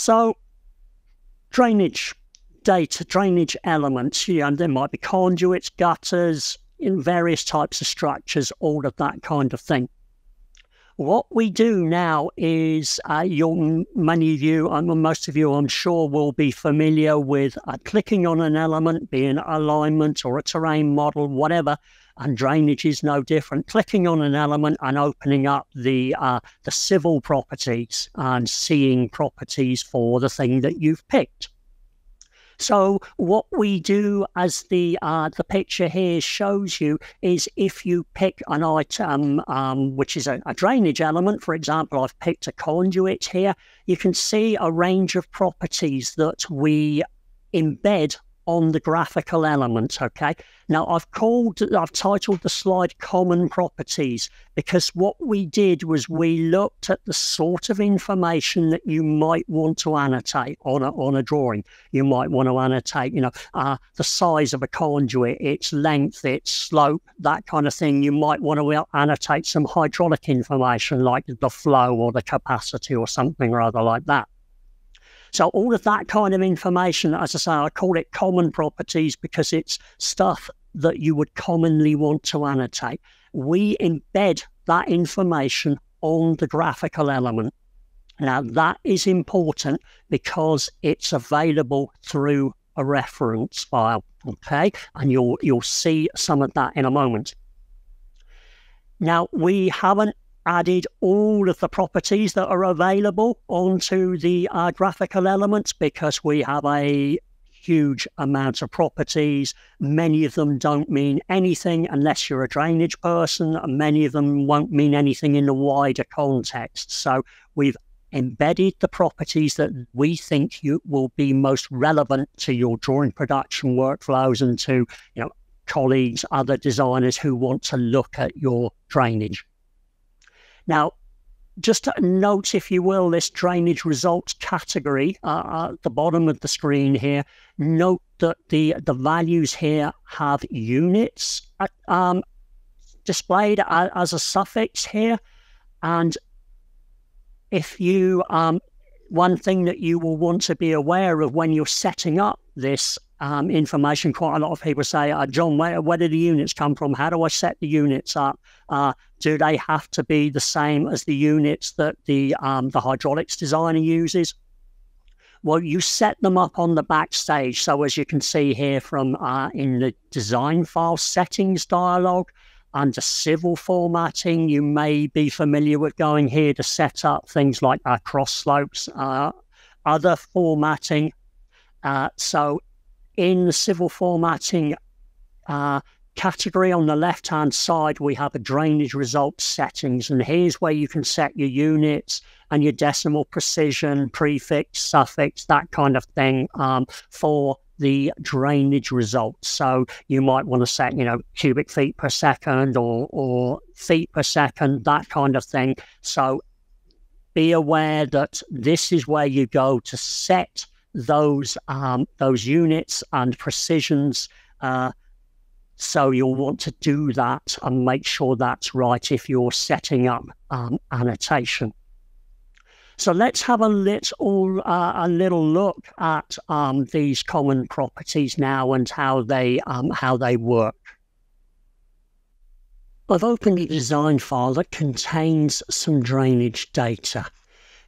So drainage data, drainage elements, and there might be conduits, gutters, in various types of structures, all of that kind of thing. What we do now is, many of you, and most of you I'm sure, will be familiar with clicking on an element, be it alignment or a terrain model, whatever, and drainage is no different. Clicking on an element and opening up the civil properties and seeing properties for the thing that you've picked. So what we do, as the picture here shows you, is if you pick an item which is a drainage element, for example, I've picked a conduit here, you can see a range of properties that we embed on the graphical element, okay? Now, I've titled the slide Common Properties, because what we did was we looked at the sort of information that you might want to annotate on a drawing. You might want to annotate, the size of a conduit, its length, its slope, that kind of thing. You might want to annotate some hydraulic information like the flow or the capacity or something or other like that. So all of that kind of information, as I say, I call it common properties because it's stuff that you would commonly want to annotate. We embed that information on the graphical element. Now, that is important because it's available through a reference file, okay? And you'll see some of that in a moment. Now, we haven't added all of the properties that are available onto the graphical elements because we have a huge amount of properties. Many of them don't mean anything unless you're a drainage person, and many of them won't mean anything in the wider context. So we've embedded the properties that we think will be most relevant to your drawing production workflows and to colleagues, other designers who want to look at your drainage. Now, just a note, if you will, this drainage results category at the bottom of the screen here, note that the values here have units displayed as a suffix here. And if you, one thing that you will want to be aware of when you're setting up this information, quite a lot of people say, John, where do the units come from? How do I set the units up? Do they have to be the same as the units that the hydraulics designer uses? Well, you set them up on the backstage. So as you can see here from in the design file settings dialog, under civil formatting, you may be familiar with going here to set up things like cross slopes, other formatting. So in the civil formatting category on the left-hand side, we have a drainage results settings, and here's where you can set your units and your decimal precision, prefix, suffix, that kind of thing for the drainage results. So you might want to set, cubic feet per second or feet per second, that kind of thing. So be aware that this is where you go to set those units and precisions, so you'll want to do that and make sure that's right if you're setting up annotation. So let's have a little look at these common properties now and how they work. I've opened a design file that contains some drainage data.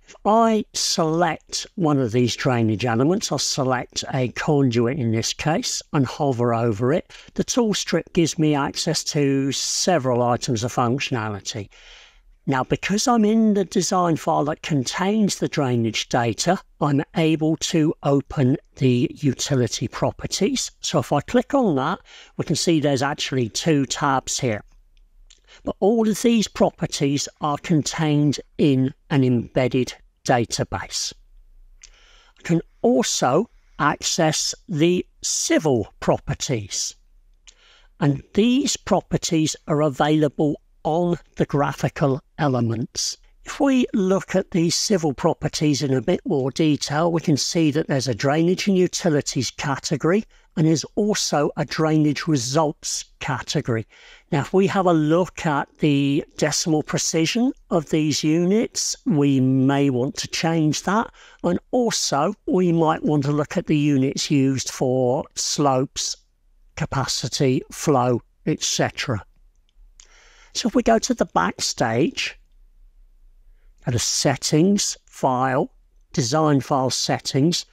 If I select one of these drainage elements, I'll select a conduit in this case and hover over it. The tool strip gives me access to several items of functionality. Now, because I'm in the design file that contains the drainage data, I'm able to open the utility properties. So if I click on that, we can see there's actually two tabs here. But all of these properties are contained in an embedded database. I can also access the civil properties. And these properties are available on the graphical elements. If we look at these civil properties in a bit more detail, we can see that there's a drainage and utilities category, and is also a drainage results category. Now, if we have a look at the decimal precision of these units, we may want to change that. And also, we might want to look at the units used for slopes, capacity, flow, etc. So if we go to the backstage, at a settings file, design file settings,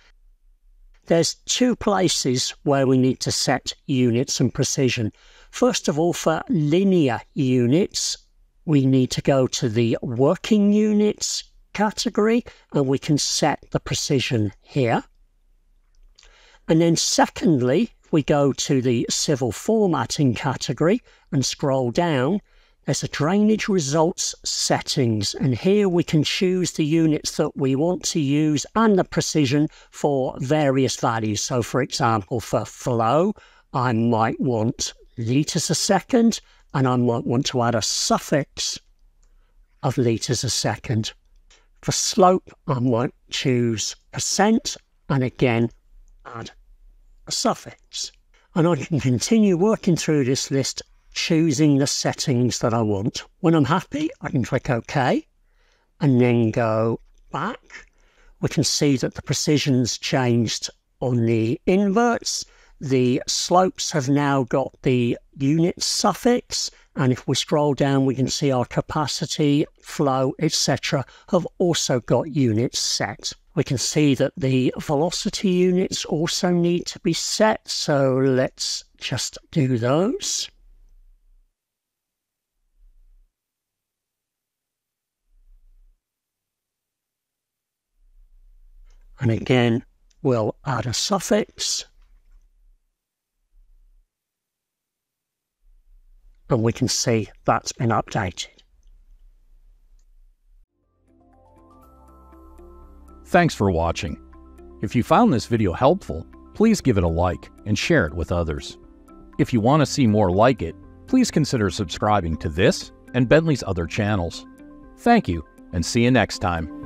there's two places where we need to set units and precision. First of all, for linear units, we need to go to the working units category and we can set the precision here. And then secondly, we go to the civil formatting category and scroll down. There's a drainage results settings, and here we can choose the units that we want to use and the precision for various values. So for example, for flow, I might want litres a second, and I might want to add a suffix of litres a second. For slope, I might choose percent, and again, add a suffix. And I can continue working through this list, choosing the settings that I want. When I'm happy, I can click OK and then go back. We can see that the precision's changed on the inverts. The slopes have now got the unit suffix, and if we scroll down, we can see our capacity, flow, etc. have also got units set. We can see that the velocity units also need to be set, so let's just do those. And again, we'll add a suffix. And we can see that's been updated. Thanks for watching. If you found this video helpful, please give it a like and share it with others. If you want to see more like it, please consider subscribing to this and Bentley's other channels. Thank you, and see you next time.